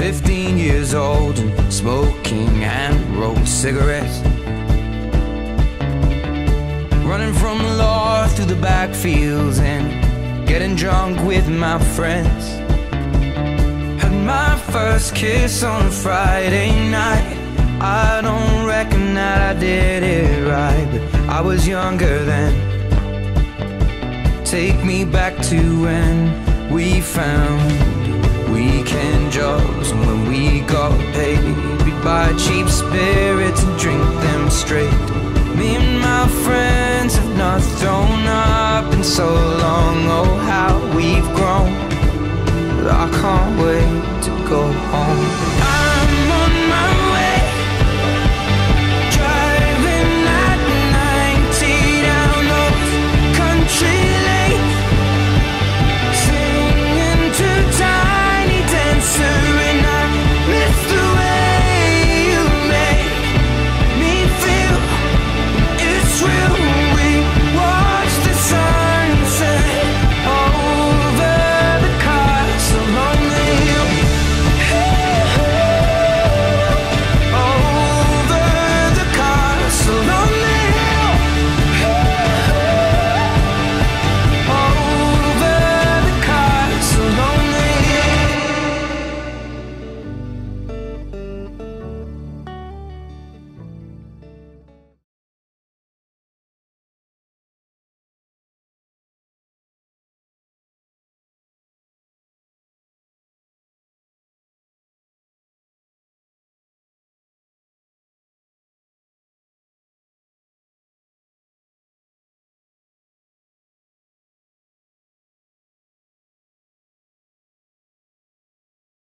15 years old and smoking and rolled cigarettes, running from the law through the backfields and getting drunk with my friends. Had my first kiss on a Friday night. I don't reckon that I did it right, but I was younger then. Take me back to when we found weekend jobs and when we got paid, we'd buy cheap spirits and drink them straight. Me and my friends have not thrown up in so long, oh how we've grown.